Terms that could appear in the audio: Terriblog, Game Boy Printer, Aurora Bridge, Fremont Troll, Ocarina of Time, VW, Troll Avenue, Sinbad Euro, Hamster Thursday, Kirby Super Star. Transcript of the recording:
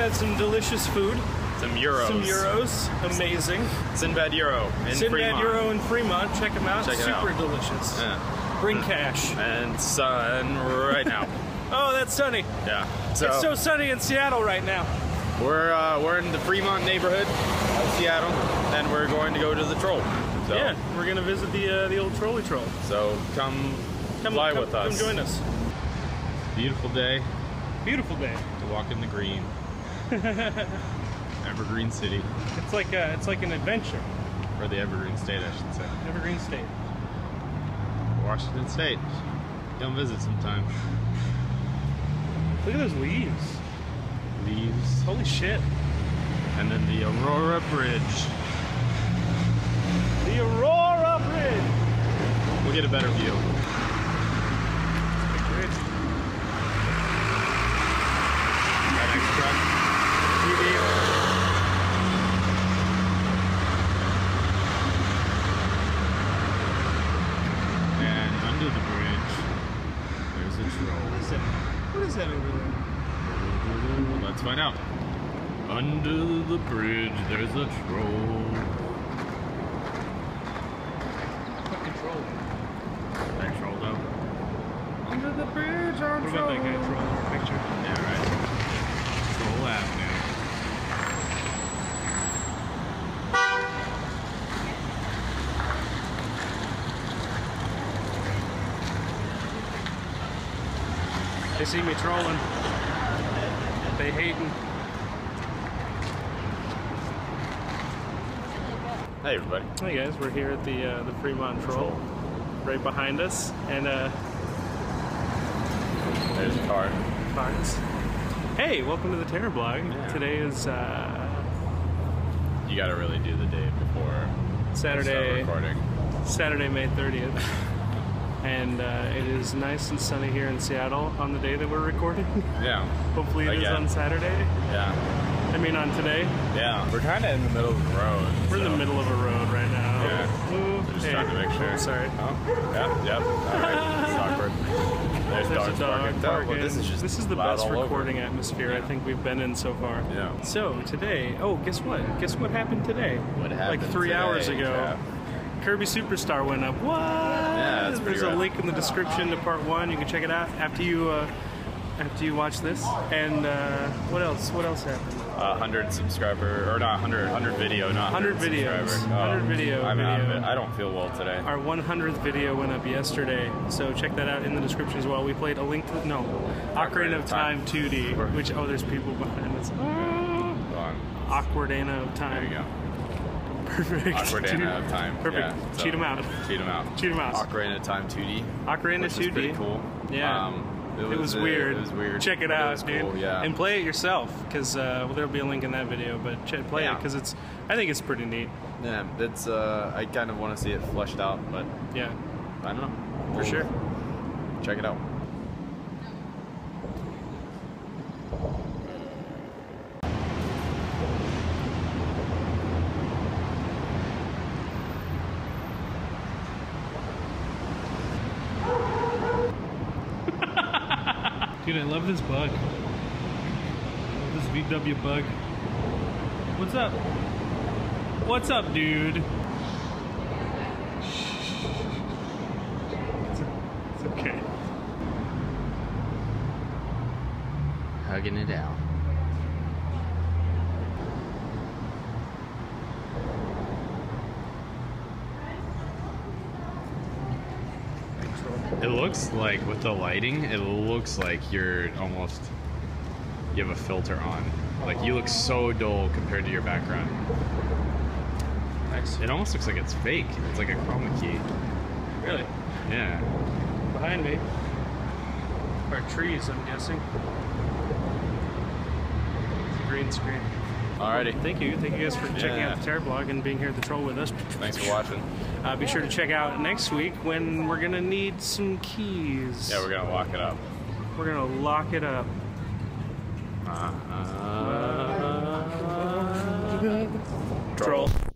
had some delicious food. Some euros. Some euros. Amazing. Sinbad Euro in Fremont. Sinbad Euro in Fremont. Check them out. Super delicious. Yeah. Bring cash. And sun right now. Oh, that's sunny. Yeah. So, it's so sunny in Seattle right now. We're in the Fremont neighborhood of Seattle, and we're going to go to the Troll. So, yeah, we're going to visit the old Trolley Troll. So come fly with us. Come join us. Beautiful day. Beautiful day. To walk in the green. Evergreen City. It's like an adventure. Or the Evergreen State, I should say. Evergreen State. Washington State. Come visit sometime. Look at those leaves. Leaves. Holy shit. And then the Aurora Bridge. The Aurora Bridge! We'll get a better view. That next truck. TV. What is that over there? Let's find out. Under the bridge, there's a troll. Fucking troll. That troll though. Under the bridge, our troll. What about that guy troll picture? Yeah, right. Troll Avenue. They see me trolling. They hating. Hey everybody. Hey guys, we're here at the Fremont Troll, right behind us, and there's a car. Cars. Hey, welcome to the Terriblog. Yeah. Today is you gotta really do the day before Saturday recording. Saturday, May 30th, and it is nice and sunny here in Seattle on the day that we're recording. Yeah. Hopefully it is on Saturday. Yeah. I mean on today. Yeah. We're kind of in the middle of the road. We're in the middle of a road right now. Yeah. Ooh. We're just trying to make sure. Oh, sorry. Oh. Yep, yep. All right. It's awkward. There's a dog barking. Well, this is the best recording atmosphere I think we've been in so far. Yeah. So today, oh, guess what? Guess what happened today? What happened like 3 hours ago. Yeah. Kirby Super Star went up. What? Yeah, that's pretty rough. There's a link in the description to part 1. You can check it out after you watch this. And what else? What else happened? 100 subscriber, or not 100 video, not 100 videos. 100 video. I'm out of it. I don't feel well today. Our 100th video went up yesterday, so check that out in the description as well. We played a link to Ocarina of Time 2D, which there's people behind us. Ah. Ocarina of Time. There you go. Perfect. Ocarina of Time. Perfect. Yeah, so cheat them out. Cheat them out. Cheat them out. Ocarina of Time 2D. Ocarina 2D. Is pretty cool. Yeah. It was weird. Check it out, dude. Cool, yeah. And play it yourself, because well, there'll be a link in that video. But play it, because I think it's pretty neat. Yeah, it's. I kind of want to see it fleshed out, but yeah, I don't know. For sure, check it out. Dude, I love this bug. This VW bug. What's up? What's up, dude? It's okay. Hugging it out. It looks like, with the lighting, it looks like you're almost, you have a filter on. Like, you look so dull compared to your background. Nice. It almost looks like it's fake. It's like a chroma key. Really? Yeah. Behind me are trees, I'm guessing. It's a green screen. Alrighty. Well, thank you. Thank you guys for checking out the Terriblog and being here at the Troll with us. Thanks for watching. Be sure to check out next week when we're going to need some keys. Yeah, we're going to lock it up. We're going to lock it up. Troll.